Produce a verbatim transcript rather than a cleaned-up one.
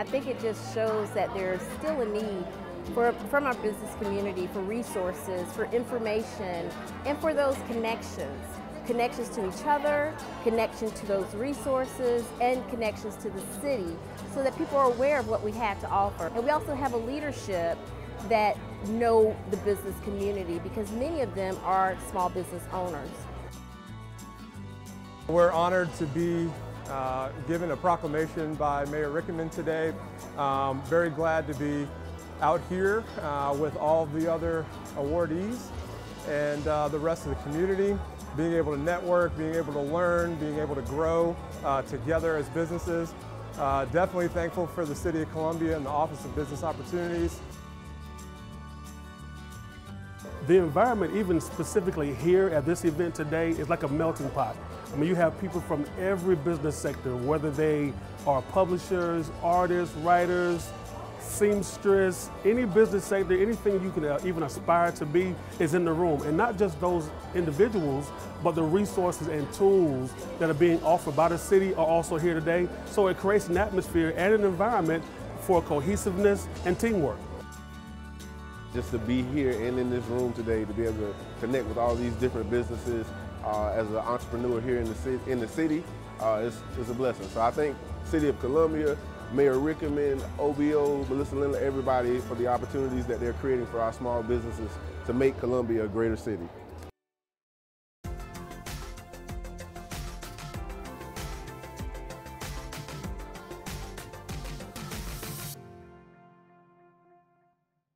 I think it just shows that there's still a need for, from our business community for resources, for information, and for those connections. Connections to each other, connections to those resources, and connections to the city so that people are aware of what we have to offer. And we also have a leadership that know the business community because many of them are small business owners. We're honored to be uh, given a proclamation by Mayor Rickenmann today. Um, very glad to be out here uh, with all the other awardees and uh, the rest of the community, being able to network, being able to learn, being able to grow uh, together as businesses. Uh, definitely thankful for the City of Columbia and the Office of Business Opportunities. The environment, even specifically here at this event today, is like a melting pot. I mean, you have people from every business sector, whether they are publishers, artists, writers, seamstress, any business sector, anything you can even aspire to be is in the room. And not just those individuals, but the resources and tools that are being offered by the city are also here today. So it creates an atmosphere and an environment for cohesiveness and teamwork. Just to be here and in this room today, to be able to connect with all these different businesses uh, as an entrepreneur here in the city, in the city uh, is, is a blessing. So I thank City of Columbia, Mayor Rickenmann, O B O, Melissa Linda, everybody for the opportunities that they're creating for our small businesses to make Columbia a greater city.